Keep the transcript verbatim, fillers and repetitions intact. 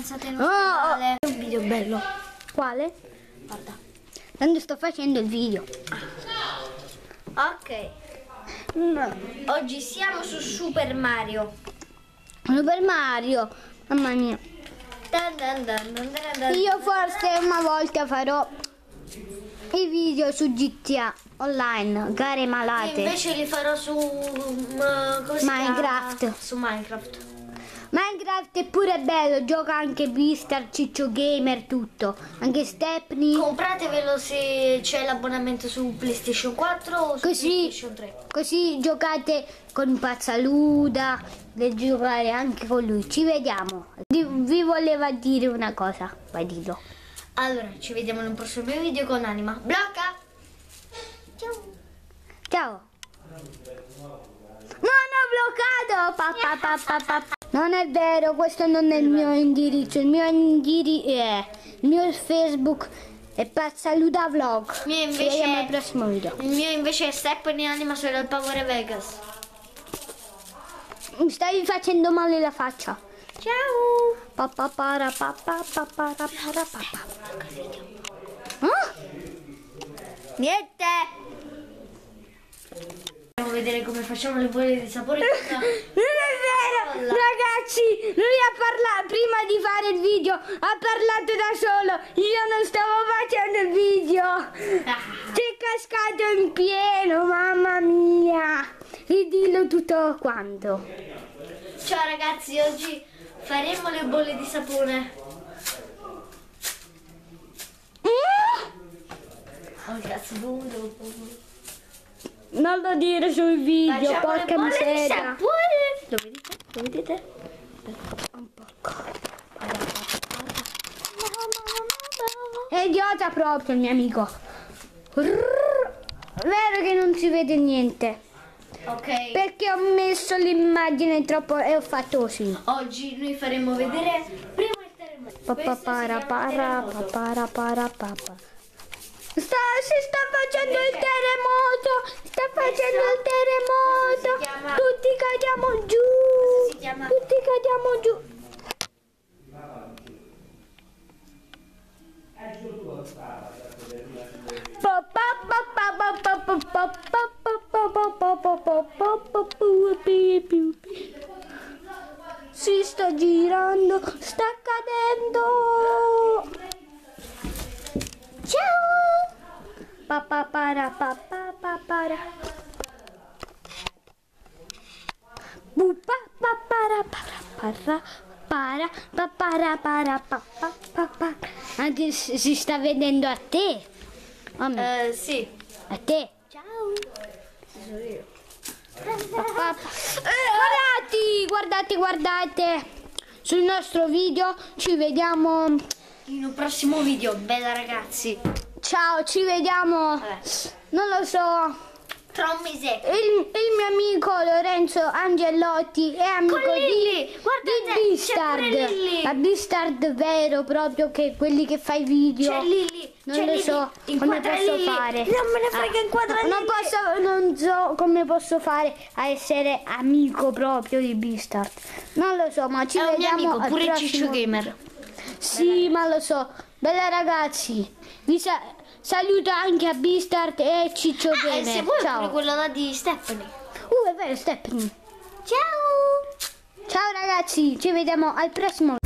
fidanzata in ospedale. Oh, oh. È un video bello. Quale? Guarda. Quando sto facendo il video. Ok. No. Oggi siamo su Super Mario. Super Mario. Mamma mia. Dun dun dun dun dun. Io forse una volta farò i video su G T A online, gare malate. Io invece li farò su uh, così Minecraft. A, su Minecraft. Minecraft è pure bello, gioca anche Bstaaard, CiccioGamer, tutto. Anche Stepny. Compratevelo se c'è l'abbonamento su PlayStation quattro o su così, PlayStation tre. Così giocate con Pazzaluda, deve giocare anche con lui. Ci vediamo. Vi voleva dire una cosa, vai dillo. Allora, ci vediamo nel prossimo video con Anima. Blocca! Ciao! Ciao! Non ho bloccato! Pa, pa, pa, pa, pa. Non è vero, questo non è il mio indirizzo. Il mio indirizzo è... Il mio Facebook è PazzaludaVlog. Ci vediamo nel prossimo video. Il mio invece è Stepny Anima, sono al Power Vegas. Mi stai facendo male la faccia. Ciao! Papà para papà papà para papà. Niente! Andiamo a vedere come facciamo le bolle di sapore. Non è vero! Ragazzi, lui ha parlato, prima di fare il video, ha parlato da solo. Io non stavo facendo il video. C'è cascato in pieno, mamma mia! Ridillo tutto quanto. Ciao ragazzi, oggi... faremo le bolle di sapone. Oh cazzo, non lo dire sul video, facciamo porca miseria. Lo vedete? Lo vedete? Un po'. È idiota proprio il mio amico. Vero che non si vede niente. Okay. Perché ho messo l'immagine troppo e ho fatto così. Oggi noi faremo vedere prima il terremoto. Papà para para para para papà. Sta, si sta facendo Perché? il terremoto! Sta facendo Questo il terremoto! Chiama... Tutti cadiamo giù! Chiama... Tutti cadiamo giù! Si sta girando, sta cadendo. Ciao! Papà para papà para. Bupa para para para para para papà. Anche si sta vedendo a te. Eh sì. A te. Ciao. Guardate, guardate, guardate sul nostro video, ci vediamo in un prossimo video. Bella ragazzi, ciao, ci vediamo. Vabbè. Non lo so, tra un mese il, il mio amico Lorenzo Angelotti è amico Lili. di guardate, di Bstaaard, la Bstaaard vero proprio che quelli che fai video Lili. non lo Lili. so come posso Lili. fare non me ne frega ah, inquadra non Lili. posso non so come posso fare a essere amico proprio di Bstaaard, non lo so, ma ci è vediamo amico, pure CiccioGamer. Sì, ma lo so. Bella ragazzi, vi sa saluto anche a Bstaaard e CiccioGamer. Ah, e se vuoi ciao. pure quello là di Stepny. Uh, è vero, Stepny. Ciao. Ciao ragazzi, ci vediamo al prossimo